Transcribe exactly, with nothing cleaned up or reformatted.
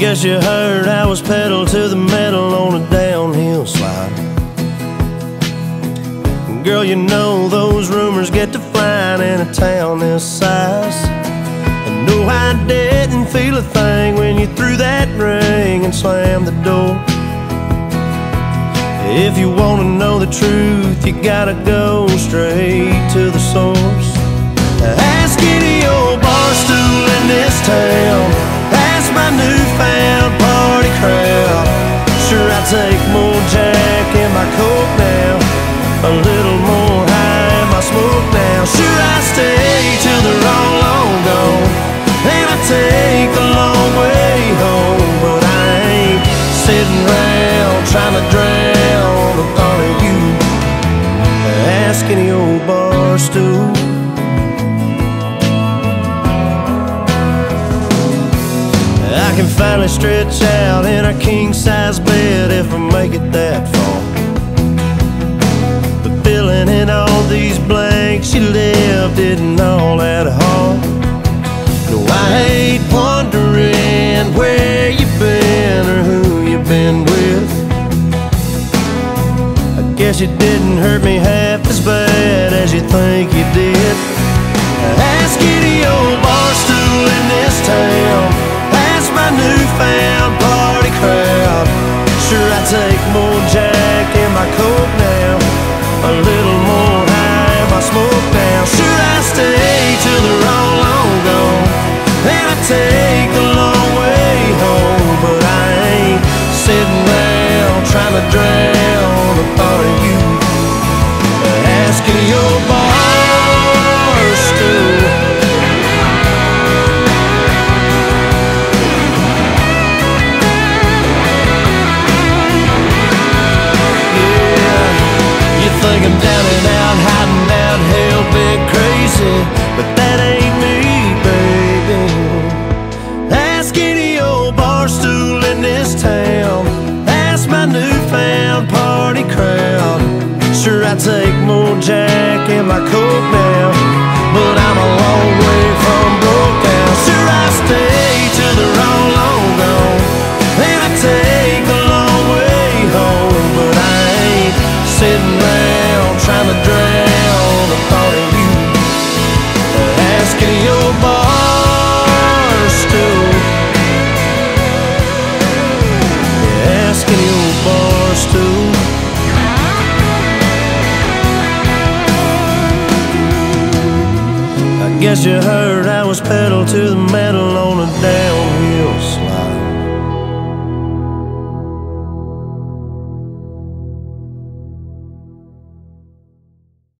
Guess you heard I was pedal to the metal on a downhill slide. Girl, you know those rumors get to flying in a town this size. And no, I didn't feel a thing when you threw that ring and slammed the door. If you want to know the truth, you gotta go straight to the source. Ask any old bar stool in this town, ask my newfound party crowd. Sure, I take more Jack in my Coke now, a little more high in my smoke now. Sure, I stay till they're all long gone, and I take the long way home. But I ain't sitting around trying to drown the thought of you. Ask any old bar stool. I can finally stretch out in our king-size bed if I make it that far. But filling in all these blanks you lived isn't all that hard. No, I hate wondering where you've been or who you've been with. I guess you didn't hurt me half as bad as you think you did. Ask any old bar stool in this town, my newfound party crowd. Sure, I take more Jack in my Coke now, a little more high in my smoke now. Sure, I stay till they're all long gone, and I take the long way home. But I ain't sitting around trying to drown the thought of you. Asking your bar stool. Think I'm down and out, hiding out, hell bit crazy, but that ain't me, baby. Ask any old bar stool in this town, ask my newfound party crowd. Sure, I take more Jack in my Coke now, but I'm a long way from broke down. Sure, I stay till they're all long gone, and I take the long way home. But I ain't sitting around trying to drown the thought of you. Asking your bar stool, asking your bar stool. I guess you heard I was pedal to the metal on a down